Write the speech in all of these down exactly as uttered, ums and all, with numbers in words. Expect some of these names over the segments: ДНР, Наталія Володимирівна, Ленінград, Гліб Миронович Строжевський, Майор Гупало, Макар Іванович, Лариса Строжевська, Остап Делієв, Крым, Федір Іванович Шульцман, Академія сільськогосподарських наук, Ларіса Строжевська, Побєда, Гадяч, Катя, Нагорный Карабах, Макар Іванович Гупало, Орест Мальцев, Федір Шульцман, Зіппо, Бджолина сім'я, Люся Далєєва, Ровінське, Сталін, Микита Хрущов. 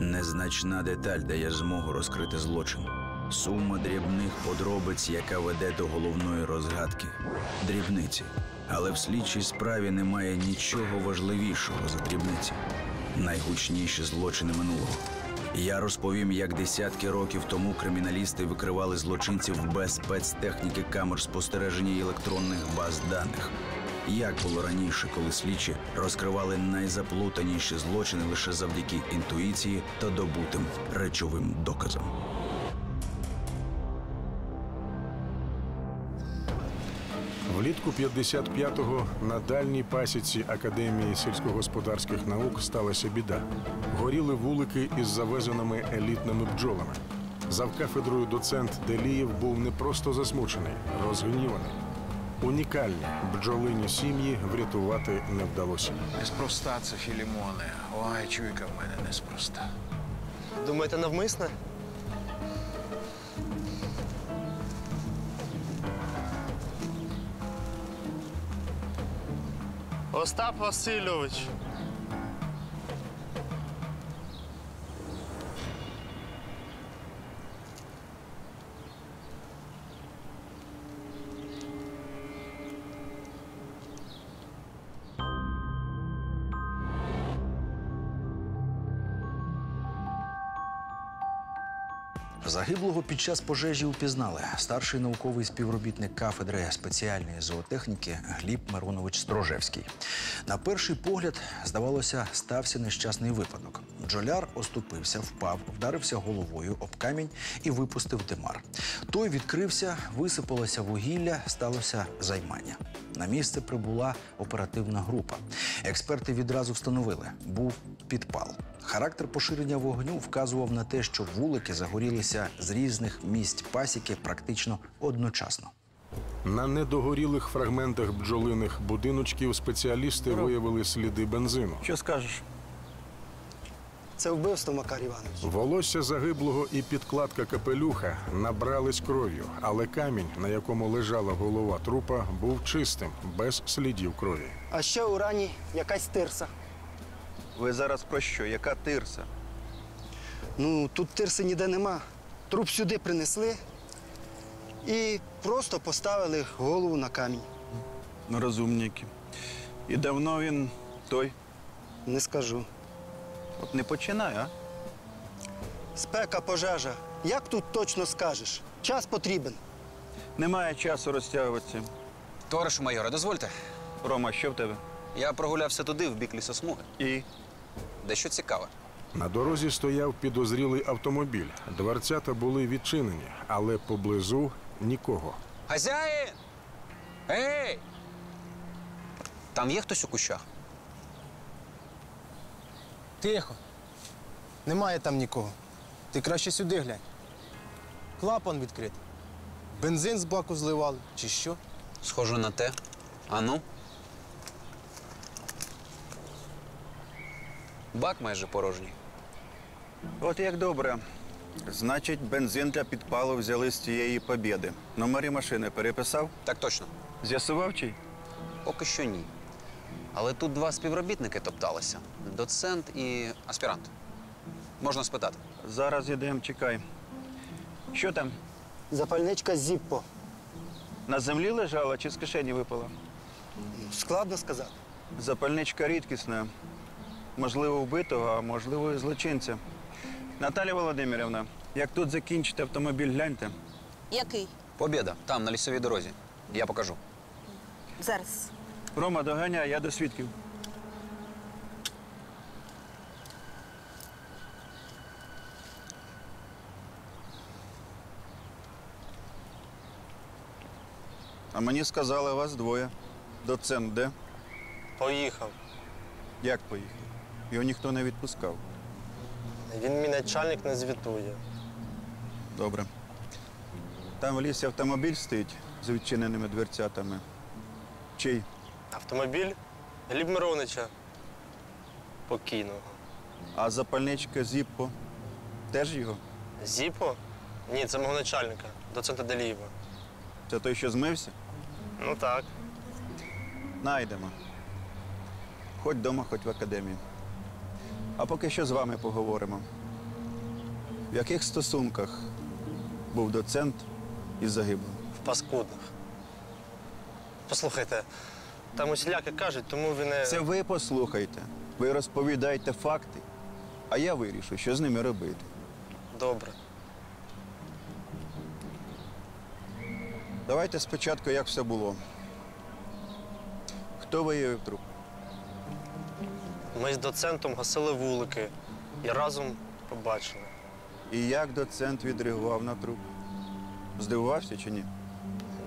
Незначна деталь дає змогу розкрити злочин. Сума дрібних подробиць, яка веде до головної розгадки. Дрібниці. Але в слідчій справі немає нічого важливішого за дрібниці. Найгучніші злочини минулого. Я розповім, як десятки років тому криміналісти викривали злочинців без спецтехніки камер спостереження і електронних баз даних. Як було раніше, коли слідчі розкривали найзаплутаніші злочини лише завдяки інтуїції та добутим речовим доказам. Влітку п'ятдесят п'ятого на дальній пасіці Академії сільськогосподарських наук сталася біда. Горіли вулики із завезеними елітними бджолами. Завкафедрою доцент Делієв був не просто засмучений, розгніваний. Унікальні бджолині сім'ї врятувати не вдалося. Неспроста це філімони. Ой, чуйка в мене неспроста. Думаєте, навмисно? Остап Васильович. Загиблого під час пожежі упізнали. Старший науковий співробітник кафедри спеціальної зоотехніки Гліб Миронович Строжевський. На перший погляд, здавалося, стався нещасний випадок. Бджоляр оступився, впав, вдарився головою об камінь і випустив димар. Той відкрився, висипалося вугілля, сталося займання. На місце прибула оперативна група. Експерти відразу встановили – був підпал. Характер поширення вогню вказував на те, що вулики загорілися з різних місць пасіки практично одночасно. На недогорілих фрагментах бджолиних будиночків спеціалісти виявили сліди бензину. Що скажеш? Це вбивство, Макар Іванович. Волосся загиблого і підкладка капелюха набрались кров'ю, але камінь, на якому лежала голова трупа, був чистим, без слідів крові. А ще у рані якась тирса. Ви зараз про що? Яка тирса? Ну, тут тирси ніде нема. Труп сюди принесли і просто поставили голову на камінь. Розумніки. І давно він той? Не скажу. От не починай, а? Спека, пожежа. Як тут точно скажеш? Час потрібен. Немає часу розтягуватися. Товаришу майора, дозвольте. Рома, що в тебе? Я прогулявся туди, в бік лісосмуги. І? Дещо цікаве. На дорозі стояв підозрілий автомобіль. Дверцята були відчинені, але поблизу нікого. Хазяїн! Ей! Там є хтось у кущах? Тихо. Немає там нікого. Ти краще сюди глянь. Клапан відкритий. Бензин з баку зливали, чи що? Схоже на те. А ну? Бак майже порожній. От як добре. Значить, бензин для підпалу взяли з тієї побєди. Номери машини переписав? Так точно. З'ясував чий? Поки що ні. Але тут два співробітники топталися. Доцент і аспірант. Можна спитати. Зараз йдемо, чекай. Що там? Запальничка Зіппо. На землі лежала чи з кишені випала? Складно сказати. Запальничка рідкісна. Можливо, вбитого, а можливо, і злочинця. Наталія Володимирівна, як тут закінчите автомобіль, гляньте. Який? Побєда. Там, на лісовій дорозі. Я покажу. Зараз. Рома, доганяй, я до свідків. А мені сказали, вас двоє. Доцент де? Поїхав. Як поїхав? Його ніхто не відпускав. Він мій начальник, не звітує. Добре. Там в лісі автомобіль стоїть з відчиненими дверцятами. Чий? Автомобіль Гліба Мироновича покійного. А запальничка Зіппо теж його? Зіппо? Ні, це мого начальника, доцента Делієва. Це той, що змився? Ну так. Найдемо. Хоч вдома, хоч в академії. А поки що з вами поговоримо. В яких стосунках був доцент із загиблим? В паскудних. Послухайте, там усіляки кажуть, тому ви не… Це ви послухайте. Ви розповідаєте факти, а я вирішу, що з ними робити. Добре. Давайте спочатку, як все було. Хто виявив труп? Ми з доцентом гасили вулики і разом побачили. І як доцент відреагував на труп? Здивувався чи ні?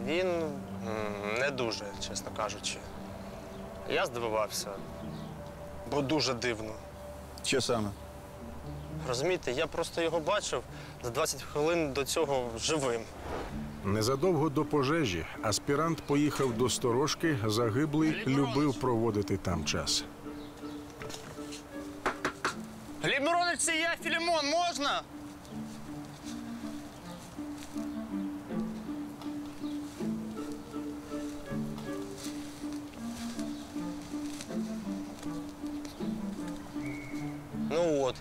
Він не дуже, чесно кажучи. Я здивувався, бо дуже дивно. Що саме? Розумієте, я просто його бачив за двадцять хвилин до цього живим. Незадовго до пожежі аспірант поїхав до сторожки, загиблий любив проводити там час. Гліб Миронович, це я, Філімон, можна? Ну от,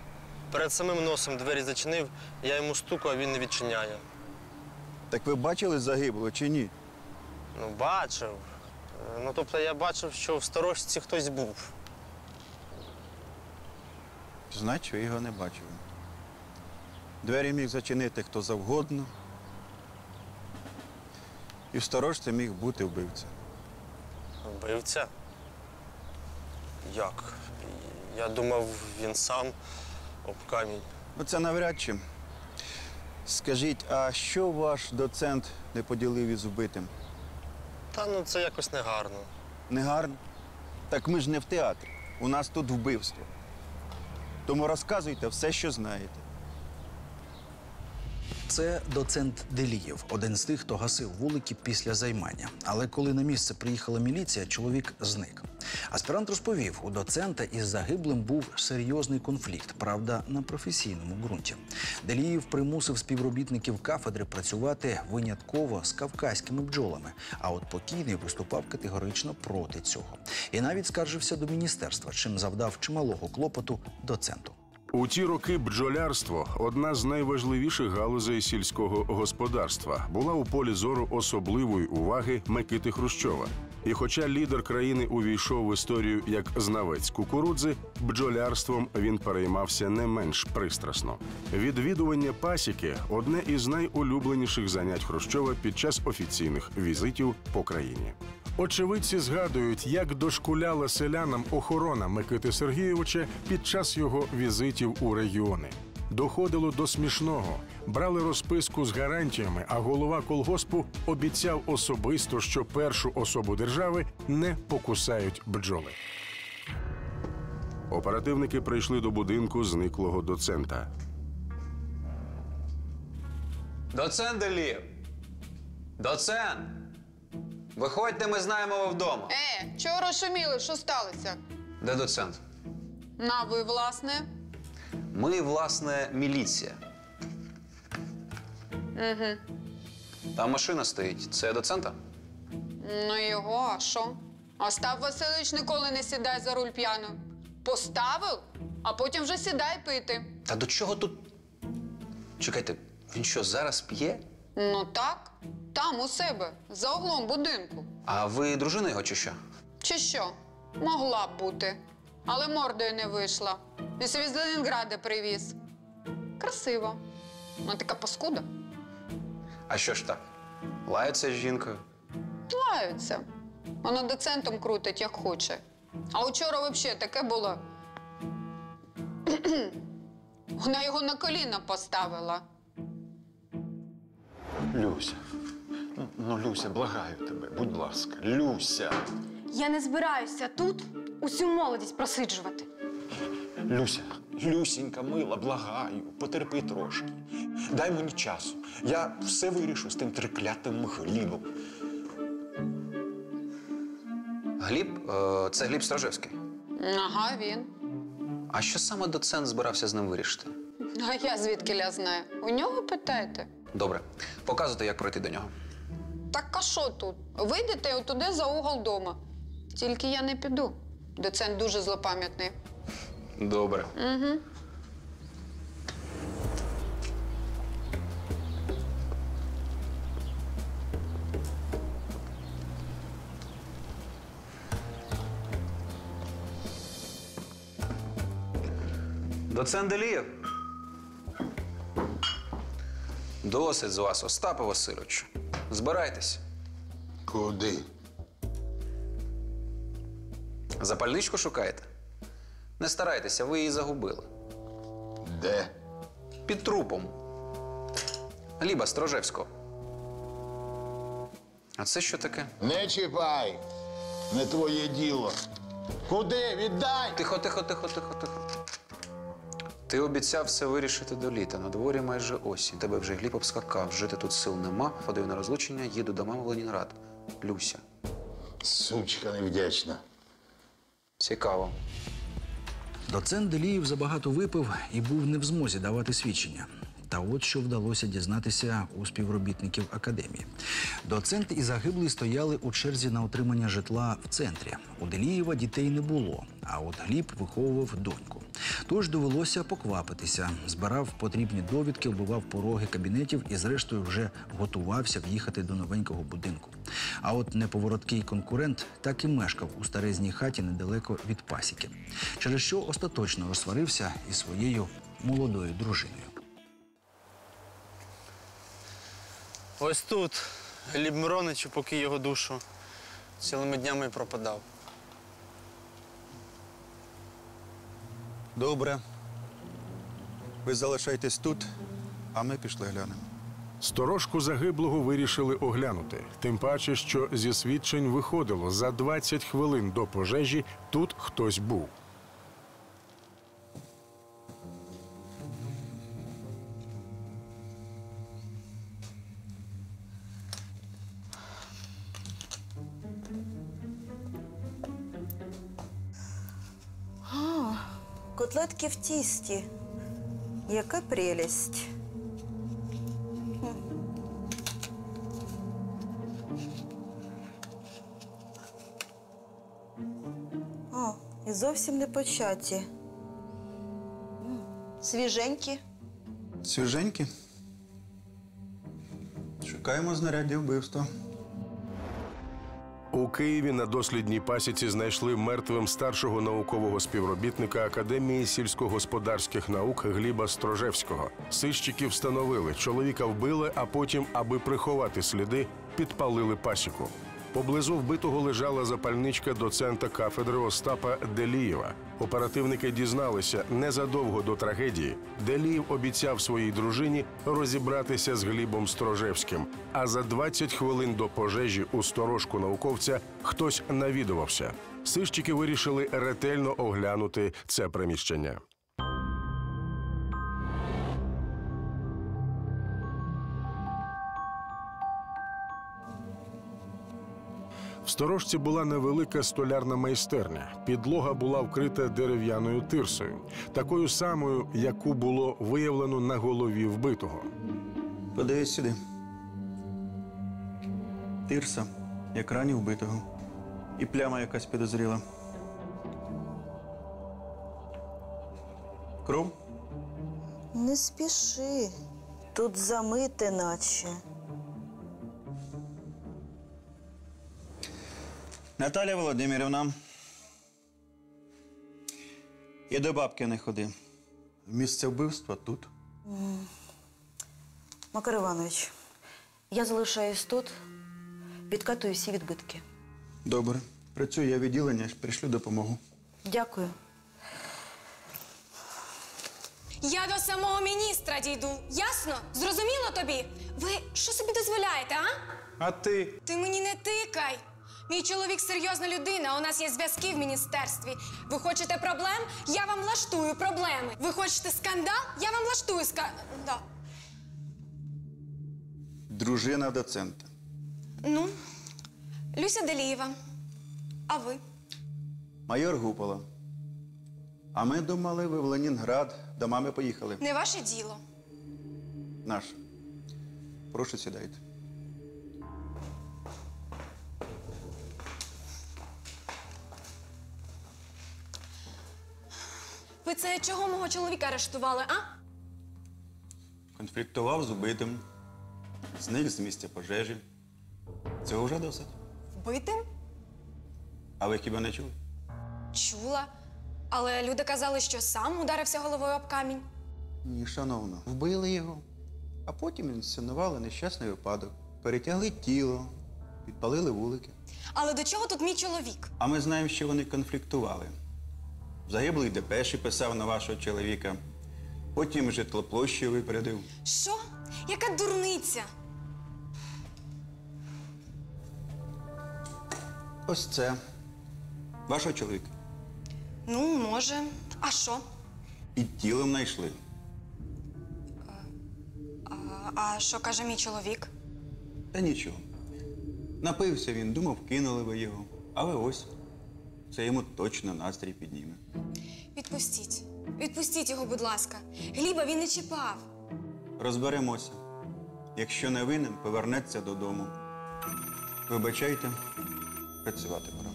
перед самим носом двері зачинив, я йому стуку, а він не відчиняє. Так ви бачили загиблого чи ні? Ну, бачив. Ну, тобто я бачив, що в сторожці хтось був. Значить, ви його не бачили. Двері міг зачинити хто завгодно. І в сторожці міг бути вбивця. Вбивця? Як? Я думав, він сам об камінь. Ну, це навряд чи. Скажіть, а що ваш доцент не поділив із вбитим? Та, ну, це якось негарно. Негарно? Так ми ж не в театрі. У нас тут вбивство. Тому розказуйте все, що знаєте. Це доцент Делієв, один з тих, хто гасив вулики після займання. Але коли на місце приїхала міліція, чоловік зник. Аспірант розповів, у доцента із загиблим був серйозний конфлікт, правда, на професійному ґрунті. Делієв примусив співробітників кафедри працювати винятково з кавказькими бджолами, а от покійний виступав категорично проти цього. І навіть скаржився до міністерства, чим завдав чималого клопоту доценту. У ті роки бджолярство – одна з найважливіших галузей сільського господарства. Була у полі зору особливої уваги Микити Хрущова. І хоча лідер країни увійшов в історію як знавець кукурудзи, бджолярством він переймався не менш пристрасно. Відвідування пасіки – одне із найулюбленіших занять Хрущова під час офіційних візитів по країні. Очевидці згадують, як дошкуляла селянам охорона Микити Сергійовича під час його візитів у регіони. Доходило до смішного. Брали розписку з гарантіями, а голова колгоспу обіцяв особисто, що першу особу держави не покусають бджоли. Оперативники прийшли до будинку зниклого доцента. Доцент Делієв! Доцент! Виходьте, ми знаємо вас вдома. Е, чого розшуміли? Що сталося? Де доцент? На, ви, власне. Ми, власне, міліція. Угу. Там машина стоїть. Це доцента? Ну його, а що? Остап Васильович ніколи не сідає за руль п'яно. Поставив, а потім вже сідай пити. Та до чого тут? Чекайте, він що, зараз п'є? Ну так. Там, у себе, за углом будинку. А ви дружина його чи що? Чи що? Могла б бути. Але мордою не вийшла. Він собі з Ленінграда привіз. Красиво. Вона така паскуда. А що ж так? Лаються з жінкою? Лаються. Вона доцентом крутить, як хоче. А вчора взагалі таке було. Вона його на коліна поставила. Люся. Ну, Люся, благаю тебе, будь ласка, Люся. Я не збираюся тут усю молодість просиджувати. Люся, Люсінька, мила, благаю, потерпи трошки. Дай мені часу, я все вирішу з тим триклятим Глібом. Гліб? Це Гліб Строжевський? Ага, він. А що саме доцент збирався з ним вирішити? А я звідкіля знаю. У нього питайте. Добре, показуйте, як пройти до нього. Так, а що тут? Вийдете отуди за угол дома. Тільки я не піду. Доцент дуже злопам'ятний. Добре. Угу. Доцент Делієв? Досить з вас, Остапе Васильовичу. Збирайтесь. Куди? Запальничку шукаєте? Не старайтеся, ви її загубили. Де? Під трупом. Гліба Строжевського. А це що таке? Не чіпай! Не твоє діло. Куди? Віддай! Тихо, тихо, тихо, тихо, тихо. Ти обіцяв все вирішити до літа. На дворі майже осінь. Тебе вже Гліб обскакав. Жити тут сил нема. Подаю на розлучення, їду до мами в Ленінград. Люся. Сучка невдячна. Цікаво. Доцент Делієв забагато випив і був не в змозі давати свідчення. Та от що вдалося дізнатися у співробітників академії. Доцент і загиблий стояли у черзі на отримання житла в центрі. У Делієва дітей не було, а от Гліб виховував доньку. Тож довелося поквапитися, збирав потрібні довідки, вбивав пороги кабінетів і зрештою вже готувався в'їхати до новенького будинку. А от неповороткий конкурент так і мешкав у старезній хаті недалеко від пасіки. Через що остаточно розсварився із своєю молодою дружиною. Ось тут Гліб Миронович, поки його душу, цілими днями пропадав. Добре. Ви залишайтесь тут, а ми пішли глянемо. Сторожку загиблого вирішили оглянути. Тим паче, що зі свідчень виходило, за двадцять хвилин до пожежі тут хтось був. Котлетки в тісті. Яка прелість. О, і зовсім не початі. Свіженькі. Свіженькі? Шукаємо знаряддя вбивства. У Києві на дослідній пасіці знайшли мертвим старшого наукового співробітника Академії сільськогосподарських наук Гліба Строжевського. Сищики встановили, чоловіка вбили, а потім, аби приховати сліди, підпалили пасіку. Поблизу вбитого лежала запальничка доцента кафедри Остапа Делієва. Оперативники дізналися, незадовго до трагедії Делієв обіцяв своїй дружині розібратися з Глібом Строжевським. А за двадцять хвилин до пожежі у сторожку науковця хтось навідувався. Сищики вирішили ретельно оглянути це приміщення. В сторожці була невелика столярна майстерня. Підлога була вкрита дерев'яною тирсою. Такою самою, яку було виявлено на голові вбитого. Подивись сюди. Тирса, як рані вбитого. І пляма якась підозріла. Кров? Не спіши. Тут замити наче. Наталія Володимирівна, і до бабки не ходи. Місце вбивства тут. Макар Іванович, я залишаюсь тут, відкатую всі відбитки. Добре. Працюю я в відділенні, прийшлю допомогу. Дякую. Я до самого міністра дійду, ясно? Зрозуміло тобі? Ви що собі дозволяєте, а? А ти? Ти мені не тикай! Мій чоловік серйозна людина, у нас є зв'язки в міністерстві. Ви хочете проблем? Я вам влаштую проблеми. Ви хочете скандал? Я вам влаштую скандал. Дружина доцента. Ну, Люся Далєєва. А ви? Майор Гупало. А ми думали, ви в Ленінград до мами поїхали. Не ваше діло. Наше. Прошу, сідайте. Ви це чого мого чоловіка арештували, а? Конфліктував з убитим. Зник з місця пожежі. Цього вже досить. Вбитим? А ви хіба не чули? Чула. Але люди казали, що сам ударився головою об камінь. Ні, шановно, вбили його, а потім інсценували нещасний випадок. Перетягли тіло, підпалили вулики. Але до чого тут мій чоловік? А ми знаємо, що вони конфліктували. Загиблий депеші писав на вашого чоловіка. Потім житлоплощі випередив. Що? Яка дурниця? Ось це. Вашого чоловіка. Ну, може. А що? Під тілом знайшли. А що каже мій чоловік? Та нічого. Напився він, думав, кинули ви його. Але ось. Це йому точно настрій підніме. Відпустіть. Відпустіть його, будь ласка. Гліба він не чіпав. Розберемося. Якщо не винен, повернеться додому. Вибачайте, працювати пора.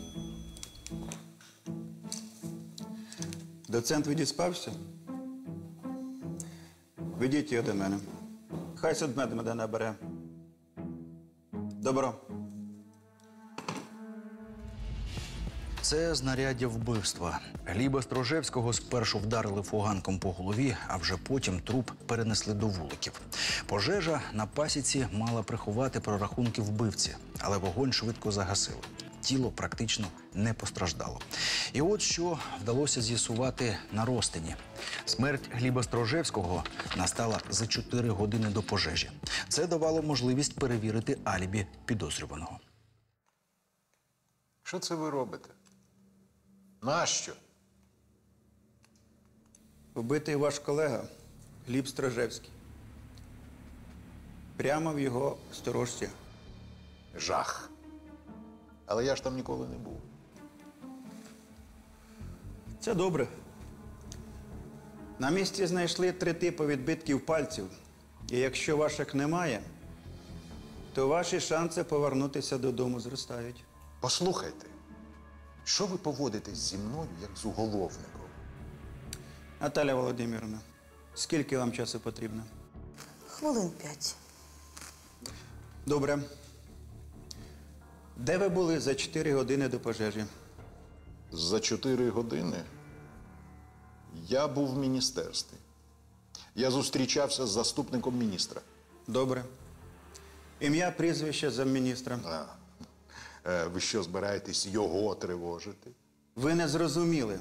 Доцент відіспався? Ведіть його до мене. Хай судмед мене набере. Добро. Це знаряддя вбивства. Гліба Строжевського спершу вдарили фуганком по голові, а вже потім труп перенесли до вуликів. Пожежа на пасіці мала приховати прорахунки вбивці, але вогонь швидко загасили. Тіло практично не постраждало. І от що вдалося з'ясувати на розтині. Смерть Гліба Строжевського настала за чотири години до пожежі. Це давало можливість перевірити алібі підозрюваного. Що це ви робите? Нащо? Убитий ваш колега Гліб Строжевський. Прямо в його сторожці. Жах. Але я ж там ніколи не був. Це добре. На місці знайшли три типи відбитків пальців. І якщо ваших немає, то ваші шанси повернутися додому зростають. Послухайте, що ви поводитесь зі мною, як з уголовником? Наталія Володимирівна, скільки вам часу потрібно? Хвилин п'ять. Добре. Де ви були за чотири години до пожежі? За чотири години я був в міністерстві. Я зустрічався з заступником міністра. Добре. Ім'я, прізвище замміністра. А. Ви що, збираєтесь його тривожити? Ви не зрозуміли.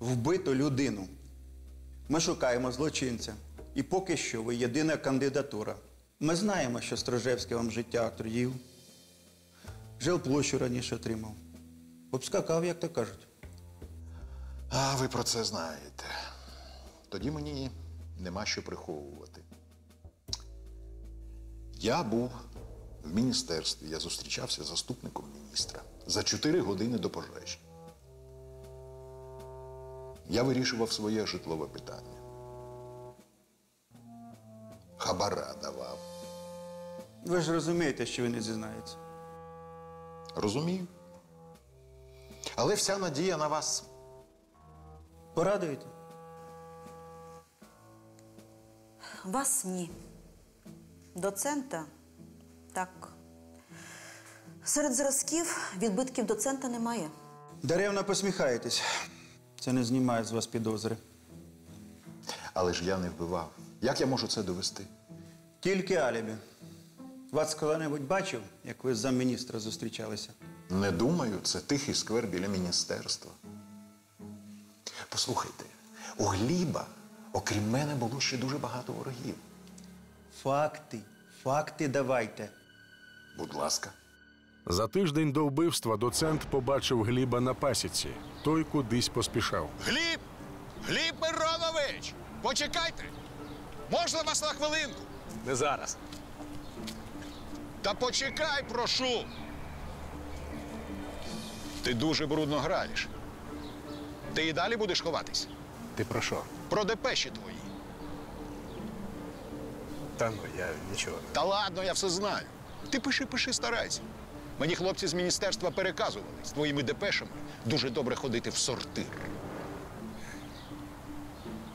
Вбито людину. Ми шукаємо злочинця. І поки що ви єдина кандидатура. Ми знаємо, що Строжевський вам життя отруїв. Жилплощу раніше отримав. Обскакав, як то кажуть. А ви про це знаєте. Тоді мені нема що приховувати. Я був... В міністерстві я зустрічався з заступником міністра за чотири години до пожежі. Я вирішував своє житлове питання. Хабара давав. Ви ж розумієте, що він не зізнається? Розумію. Але вся надія на вас. Порадуєте? Вас ні. Доцента? Так. Серед зразків відбитків доцента немає. Даремно посміхаєтесь. Це не знімає з вас підозри. Але ж я не вбивав. Як я можу це довести? Тільки алібі. Вас коли-небудь бачив, як ви з замміністра зустрічалися? Не думаю. Це тихий сквер біля міністерства. Послухайте, у Гліба, окрім мене, було ще дуже багато ворогів. Факти. Факти давайте. Будь ласка. За тиждень до вбивства доцент побачив Гліба на пасіці. Той кудись поспішав. Гліб! Гліб Миронович! Почекайте! Можна вас на хвилинку? Не зараз. Та почекай, прошу! Ти дуже брудно граєш. Ти і далі будеш ховатись? Ти про що? Про депеші твої. Та ну, я нічого. Та ладно, я все знаю. Ти пиши, пиши, старайся. Мені хлопці з міністерства переказували. З твоїми депешами дуже добре ходити в сортир.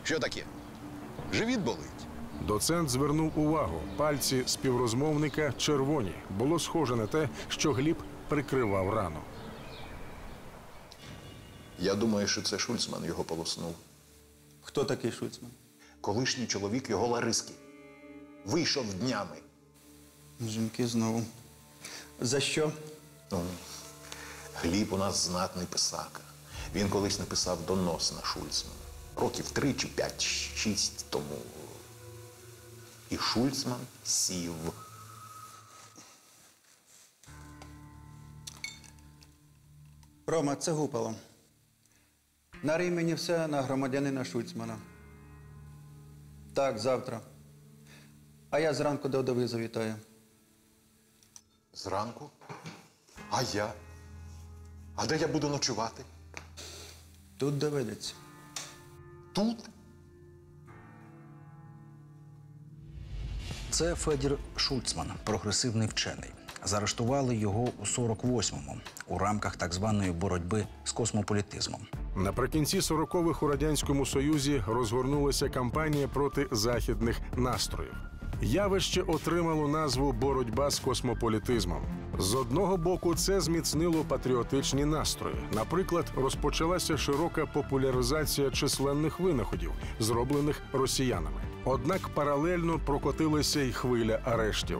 Що таке? Живіт болить? Доцент звернув увагу. Пальці співрозмовника червоні. Було схоже на те, що Гліб прикривав рану. Я думаю, що це Шульцман його полоснув. Хто такий Шульцман? Колишній чоловік його Лариски. Вийшов днями. Жінки знову. За що? Ну, Гліб у нас знатний писака. Він колись написав донос на Шульцмана. Років три чи п'ять, шість тому. І Шульцман сів. Рома, це Гупало. На імені все на громадянина Шульцмана. Так, завтра. А я зранку до вдови завітаю. Зранку? А я? А де я буду ночувати? Тут доведеться. Тут? Це Федір Шульцман, прогресивний вчений. Заарештували його у сорок восьмому у рамках так званої боротьби з космополітизмом. Наприкінці сорокових у Радянському Союзі розгорнулася кампанія проти західних настроїв. Явище отримало назву «боротьба з космополітизмом». З одного боку, це зміцнило патріотичні настрої. Наприклад, розпочалася широка популяризація численних винаходів, зроблених росіянами. Однак паралельно прокотилася й хвиля арештів.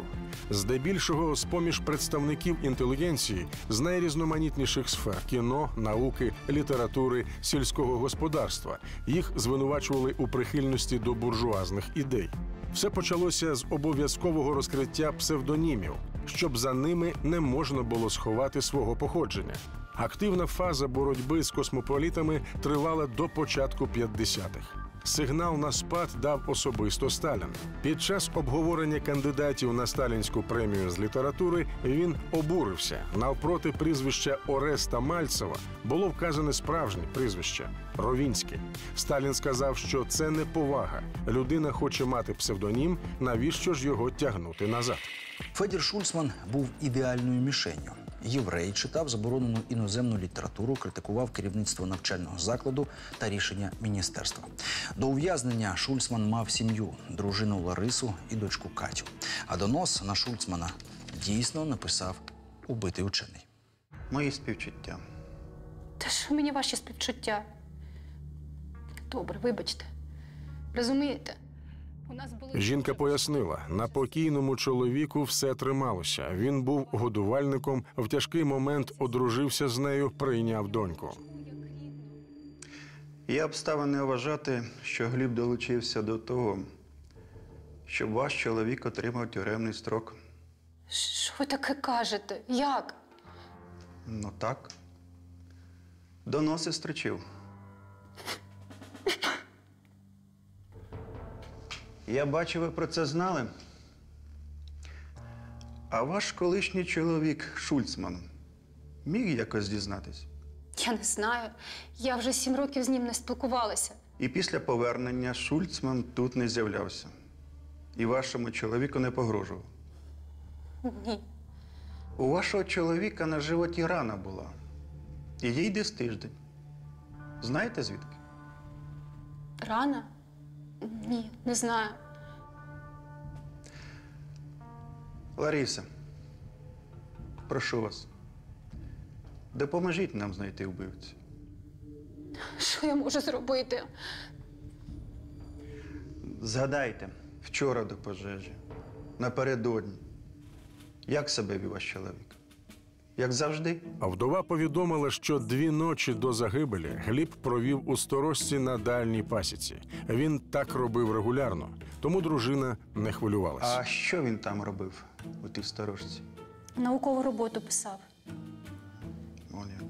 Здебільшого з-поміж представників інтелігенції з найрізноманітніших сфер – кіно, науки, літератури, сільського господарства. Їх звинувачували у прихильності до буржуазних ідей. Все почалося з обов'язкового розкриття псевдонімів, щоб за ними не можна було сховати свого походження. Активна фаза боротьби з космополітами тривала до початку п'ятдесятих. Сигнал на спад дав особисто Сталін. Під час обговорення кандидатів на сталінську премію з літератури він обурився. Навпроти прізвища Ореста Мальцева було вказане справжнє прізвище – Ровінське. Сталін сказав, що це неповага. Людина хоче мати псевдонім, навіщо ж його тягнути назад? Федір Шульцман був ідеальною мішенню. Єврей, читав заборонену іноземну літературу, критикував керівництво навчального закладу та рішення міністерства. До ув'язнення Шульцман мав сім'ю, дружину Ларису і дочку Катю. А донос на Шульцмана дійсно написав убитий учений. Мої співчуття. Та що мені ваші співчуття? Добре, вибачте. Розумієте? Жінка пояснила, на покійному чоловіку все трималося. Він був годувальником, в тяжкий момент одружився з нею, прийняв доньку. Є обставини вважати, що Гліб долучився до того, щоб ваш чоловік отримав тюремний строк. Що ви таке кажете? Як? Ну так. Доноси строчив. Я бачу, ви про це знали. А ваш колишній чоловік Шульцман міг якось дізнатись? Я не знаю. Я вже сім років з ним не спілкувалася. І після повернення Шульцман тут не з'являвся. І вашому чоловіку не погрожував? Ні. У вашого чоловіка на животі рана була. І їй десь тиждень. Знаєте звідки? Рана? Ні, не знаю. Лариса, прошу вас, допоможіть нам знайти вбивцю. Що я можу зробити? Згадайте, вчора до пожежі, напередодні, як себе вів ваш чоловік? Як завжди. Вдова повідомила, що дві ночі до загибелі Гліб провів у сторожці на дальній пасіці. Він так робив регулярно, тому дружина не хвилювалася. А що він там робив у тій сторожці? Наукову роботу писав. О, як.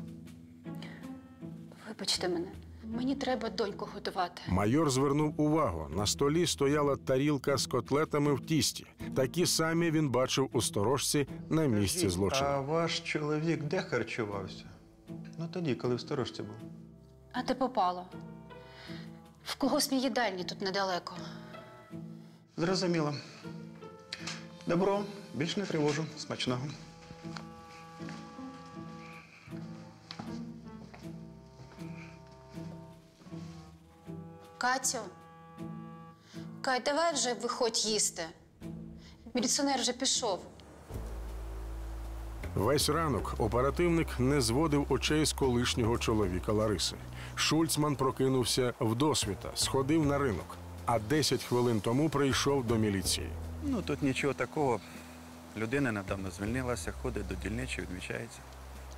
Вибачте мене. Мені треба доньку годувати. Майор звернув увагу. На столі стояла тарілка з котлетами в тісті. Такі самі він бачив у сторожці на місці злочину. А ваш чоловік де харчувався? Ну тоді, коли в сторожці був. А де попало? В когось їдальні тут недалеко. Зрозуміло. Добро, більш не тривожу. Смачного. Катю, Кать, давай вже виходь їсти. Міліціонер вже пішов. Весь ранок оперативник не зводив очей з колишнього чоловіка Лариси. Шульцман прокинувся вдосвіта, сходив на ринок, а десять хвилин тому прийшов до міліції. Ну, тут нічого такого. Людина недавно звільнилася, ходить до дільничі, відмічається.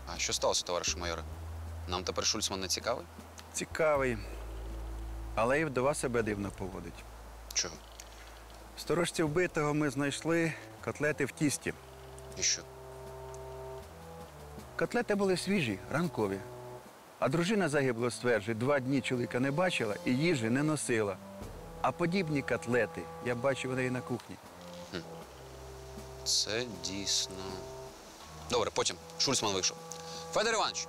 А що сталося, товаришу майоре? Нам тепер Шульцман не цікавий? Цікавий. Але і вдова себе дивно поводить. Чого? В сторожці вбитого ми знайшли котлети в тісті. І що? Котлети були свіжі, ранкові. А дружина загиблого, стверджує, два дні чоловіка не бачила і їжі не носила. А подібні котлети я бачив у неї на кухні. Хм. Це дійсно. Добре, потім. Шульцман вийшов. Федір Іванович!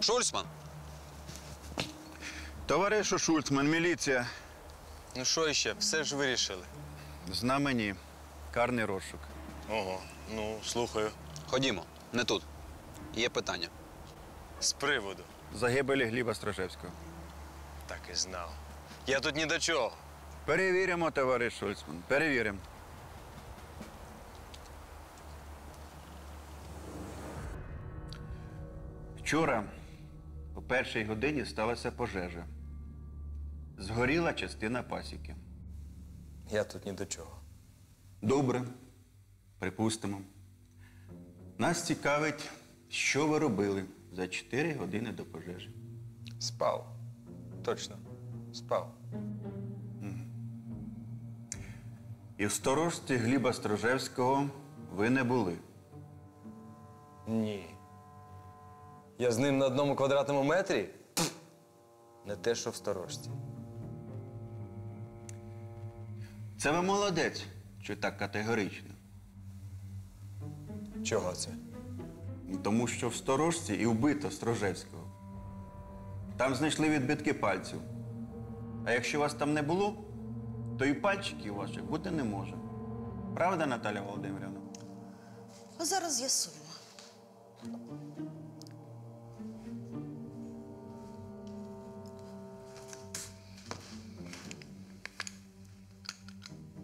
Шульцман! Товаришу Шульцман, міліція. Ну що іще? Все ж вирішили. З нами ні. Карний розшук. Ого, ну, слухаю. Ходімо, не тут. Є питання. З приводу? Загибелі Гліба Строжевського. Так і знав. Я тут ні до чого. Перевіримо, товариш Шульцман, перевіримо. Вчора о першій годині сталася пожежа. Згоріла частина пасіки. Я тут ні до чого. Добре. Припустимо. Нас цікавить, що ви робили за чотири години до пожежі. Спав. Точно. Спав. І в сторожці Гліба Строжевського ви не були? Ні. Я з ним на одному квадратному метрі? Не те, що в сторожці. Це ви молодець, що так категорично. Чого це? Тому що в сторожці і вбито Строжевського. Там знайшли відбитки пальців. А якщо вас там не було, то і пальчиків ваших бути не може. Правда, Наталія Володимирівна? А зараз з'ясуємо.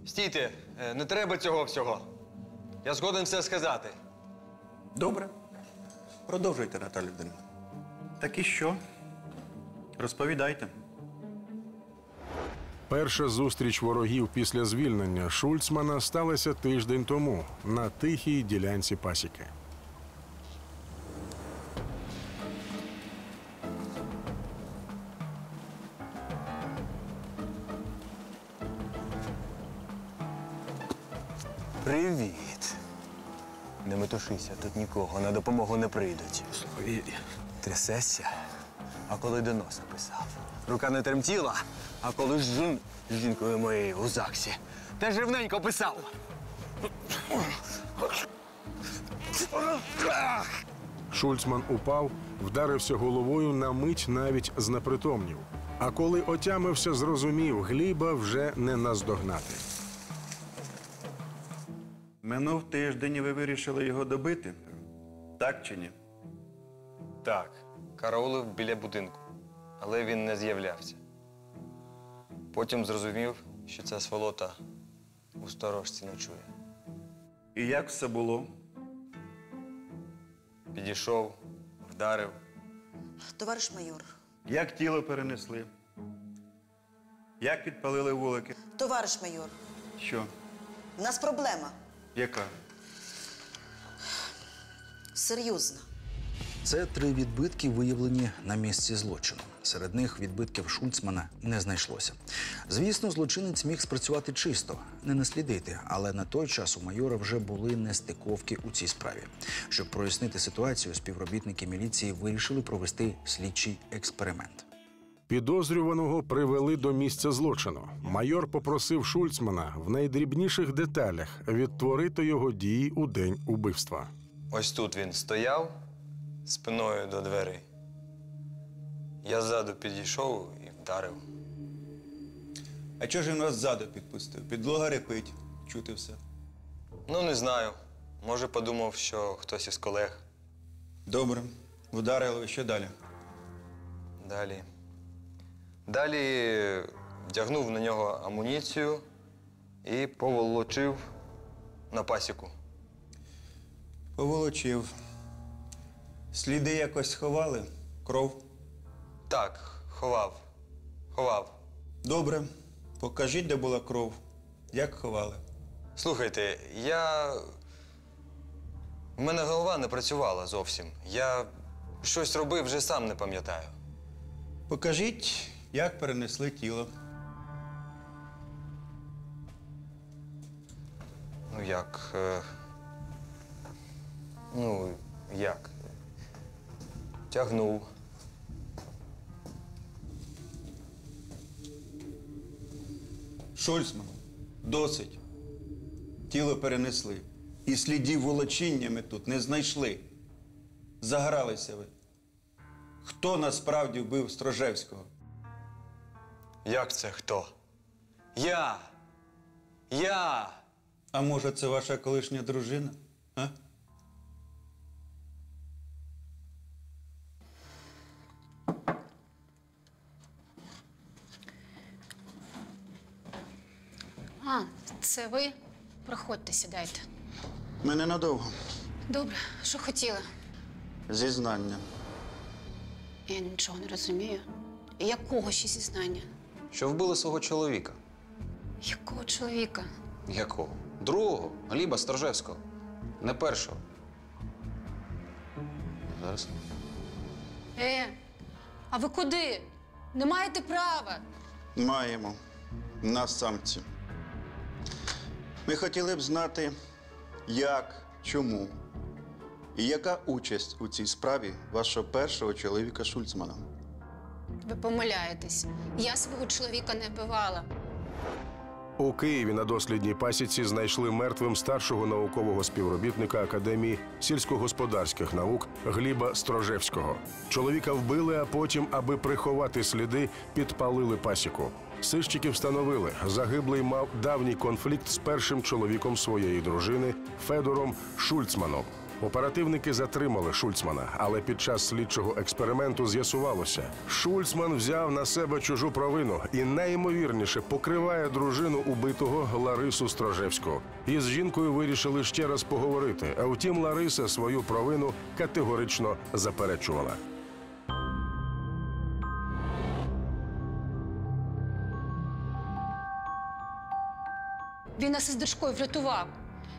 Стійте, не треба цього всього. Я згоден все сказати. Добре. Продовжуйте, Наталія Володимирівна. Так і що? Розповідайте. Перша зустріч ворогів після звільнення Шульцмана сталася тиждень тому на тихій ділянці пасіки. Привіт. Не метушися, тут нікого, на допомогу не прийдуть. Трясешся, а коли до носа писав. Рука не тремтіла, а коли з жін... жінкою моєю у ЗАГСі. Теж рівненько писав. Шульцман упав, вдарився головою, на мить навіть знепритомнів. А коли отямився, зрозумів, Гліба вже не наздогнати. Минув тиждень, ви вирішили його добити? Так чи ні? Так. Караулив біля будинку, але він не з'являвся. Потім зрозумів, що ця сволота у сторожці ночує. І як все було? Підійшов, вдарив. Товариш майор. Як тіло перенесли? Як підпалили вулики? Товариш майор. Що? У нас проблема. Яка? Серйозна. Це три відбитки, виявлені на місці злочину. Серед них відбитків Шульцмана не знайшлося. Звісно, злочинець міг спрацювати чисто, не наслідити, але на той час у майора вже були нестиковки у цій справі. Щоб прояснити ситуацію, співробітники міліції вирішили провести слідчий експеримент. Підозрюваного привели до місця злочину. Майор попросив Шульцмана в найдрібніших деталях відтворити його дії у день убивства. Ось тут він стояв спиною до дверей. Я ззаду підійшов і вдарив. А чого ж він вас ззаду підпустив? Підлога репить, чути все. Ну, не знаю. Може, подумав, що хтось із колег. Добре. Вдарили. Що далі? Далі. Далі вдягнув на нього амуніцію і поволочив на пасіку. Поволочив. Сліди якось сховали? Кров? Так, ховав. Ховав. Добре. Покажіть, де була кров. Як ховали? Слухайте, я... в мене голова не працювала зовсім. Я щось робив, вже сам не пам'ятаю. Покажіть, як перенесли тіло. Ну як? Е... Ну, як? Тягнув. Шульцман, досить. Тіло перенесли. І слідів волочіння ми тут не знайшли. Загралися ви. Хто насправді вбив Строжевського? Як це хто? Я! Я! А може, це ваша колишня дружина? А? А, це ви? Проходьте, сідайте. Ми ненадовго. Добре. Що хотіли? Зізнання. Я нічого не розумію. Якого ще зізнання? Що вбили свого чоловіка. Якого чоловіка? Якого? Другого. Гліба Строжевського. Не першого. Зараз. Е, а ви куди? Не маєте права. Маємо. На самці. Ми хотіли б знати, як, чому і яка участь у цій справі вашого першого чоловіка Шульцмана. Ви помиляєтесь. Я свого чоловіка не вбивала. У Києві на дослідній пасіці знайшли мертвим старшого наукового співробітника Академії сільськогосподарських наук Гліба Строжевського. Чоловіка вбили, а потім, аби приховати сліди, підпалили пасіку. Сищики встановили, загиблий мав давній конфлікт з першим чоловіком своєї дружини Федором Шульцманом. Оперативники затримали Шульцмана, але під час слідчого експерименту з'ясувалося, Шульцман взяв на себе чужу провину і найімовірніше покриває дружину убитого Ларису Строжевську. Із жінкою вирішили ще раз поговорити, а втім Лариса свою провину категорично заперечувала. Він нас із дочкою врятував.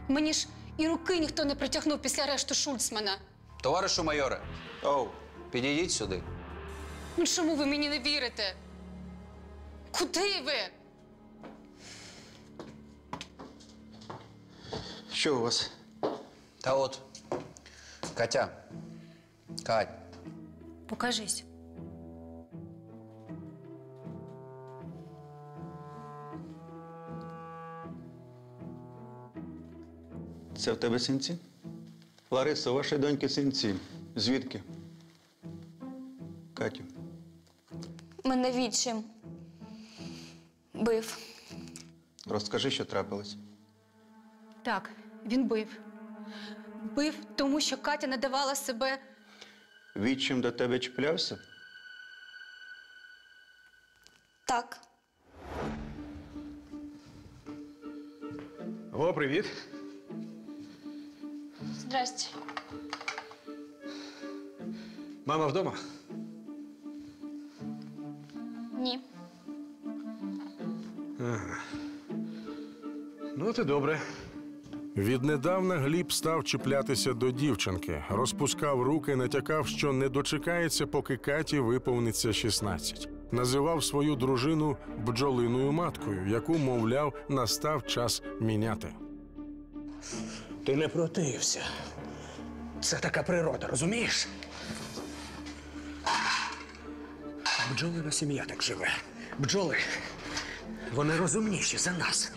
Мені ж і руки ніхто не притягнув після арешту Шульцмана. Товаришу майоре, оу, підійдіть сюди. Ну чому ви мені не вірите? Куди ви? Що у вас? Та от, Катя. Кать. Покажись. Це в тебе синці? Ларисо, у вашої доньки синці. Звідки? Катю. Мене відчим бив. Розкажи, що трапилось. Так, він бив. Бив, тому що Катя не давала себе... Відчим до тебе чіплявся? Так. О, привіт. Здрасте. Мама вдома? Ні. Ага. Ну, ти добре. Віднедавна Гліб став чіплятися до дівчинки, розпускав руки, натякав, що не дочекається, поки Каті виповниться шістнадцять. Називав свою дружину бджолиною маткою, яку, мовляв, настав час міняти. Ти не протився. Це така природа, розумієш? Бджолина сім'я так живе. Бджоли, вони розумніші за нас.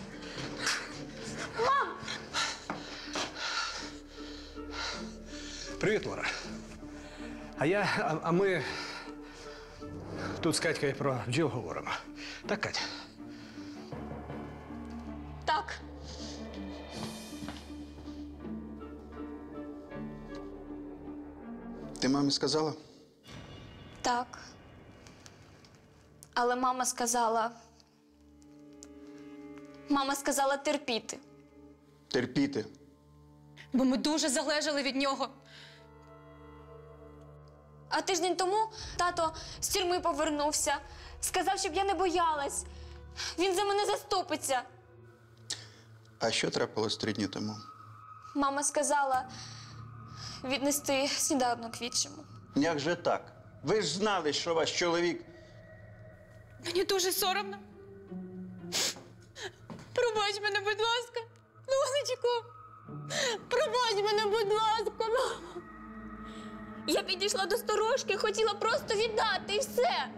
Мам! Привіт, Лора. А я, а, а ми тут з Катькою про бджіл говоримо. Так, Кать? Так. Ти мамі сказала? Так. Але мама сказала... Мама сказала терпіти. Терпіти? бо ми дуже залежали від нього. А тиждень тому тато з тюрми повернувся. Сказав, щоб я не боялась. Він за мене заступиться. А що трапилось три дні тому? Мама сказала віднести сніданок відчиму. Як же так? Ви ж знали, що ваш чоловік… Мені дуже соромно. Пробач мене, будь ласка. Лусечку, пробач мене, будь ласка. Я підійшла до сторожки, хотіла просто віддати, і все.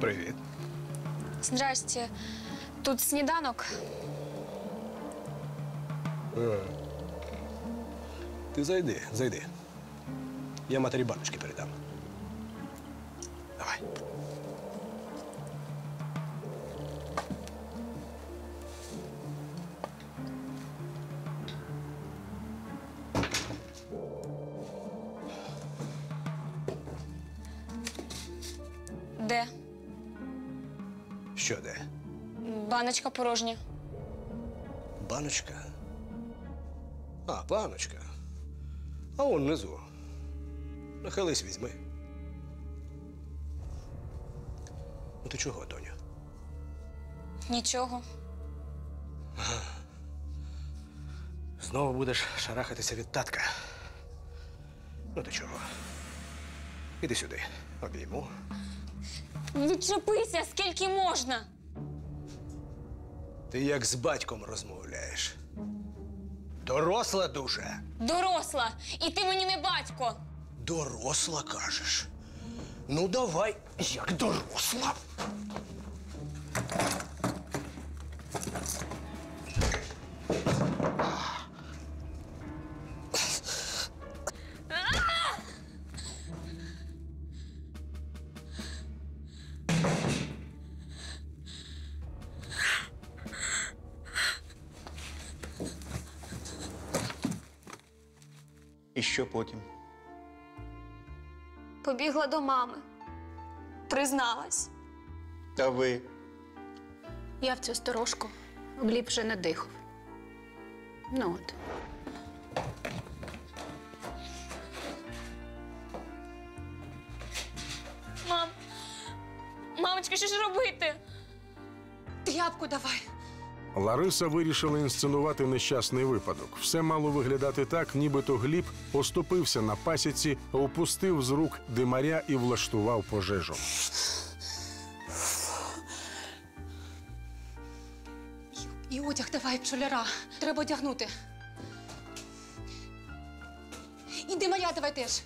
Привіт. Здрасте. Тут сніданок. А. Ти зайди, зайди. Я матері баночки передам. Давай. Де? Що де? Баночка порожня. Баночка? А, баночка. А вон внизу. Нахились, візьми. Ну ти чого, доню? Нічого. Знову будеш шарахатися від татка. Ну ти чого? Іди сюди, обійму. Відчепися, скільки можна! Ти як з батьком розмовляєш. Доросла дуже. Доросла! І ти мені не батько! Доросла, кажеш? Ну, давай, як доросла! І що потім? Побігла до мами. Призналась. А ви? Я в цю сторожку. Гліб вже надихав. Ну от. Мам! Мамочка, що ж робити? Тряпку давай. Лариса вирішила інсценувати нещасний випадок. Все мало виглядати так, нібито Гліб оступився на пасіці, опустив з рук димаря і влаштував пожежу. І, і одяг давай, пчоляра. Треба одягнути. І димаря давай теж.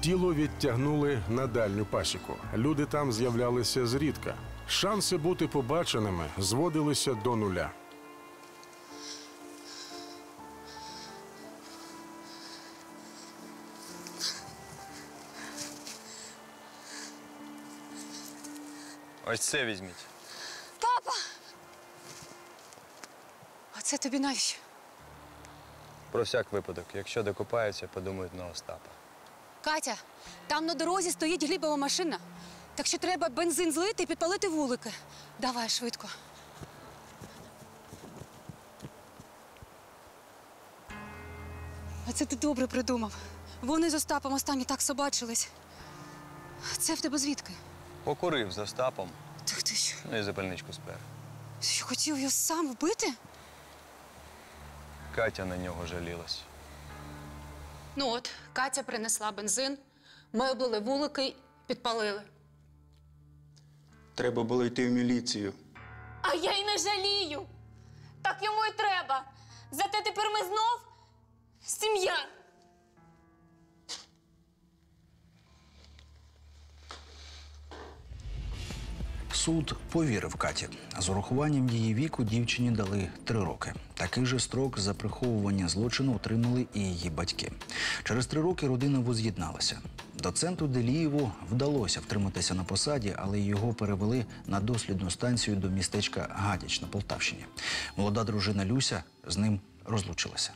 Тіло відтягнули на дальню пасіку. Люди там з'являлися зрідка. Шанси бути побаченими зводилися до нуля. Ось це візьміть. Папа! А це тобі навіщо? Про всяк випадок. Якщо докопаються, подумають на Остапа. Катя, там на дорозі стоїть Глібова машина. Так що треба бензин злити і підпалити вулики. Давай, швидко. А це ти добре придумав. Вони з Остапом останні так собачились. Це в тебе звідки? Покурив з Остапом. Так ти що? Ну і запальничку спер. Ти що, хотів його сам вбити? Катя на нього жалілась. Ну от, Катя принесла бензин, ми облили вулики, підпалили. Треба було йти в міліцію. А я й не жалію. Так йому і треба. Зате тепер ми знов сім'я. Суд повірив Каті. З урахуванням її віку дівчині дали три роки. Такий же строк за приховування злочину отримали і її батьки. Через три роки родина воз'єдналася. Доценту Делієву вдалося втриматися на посаді, але його перевели на дослідну станцію до містечка Гадяч на Полтавщині. Молода дружина Люся з ним розлучилася.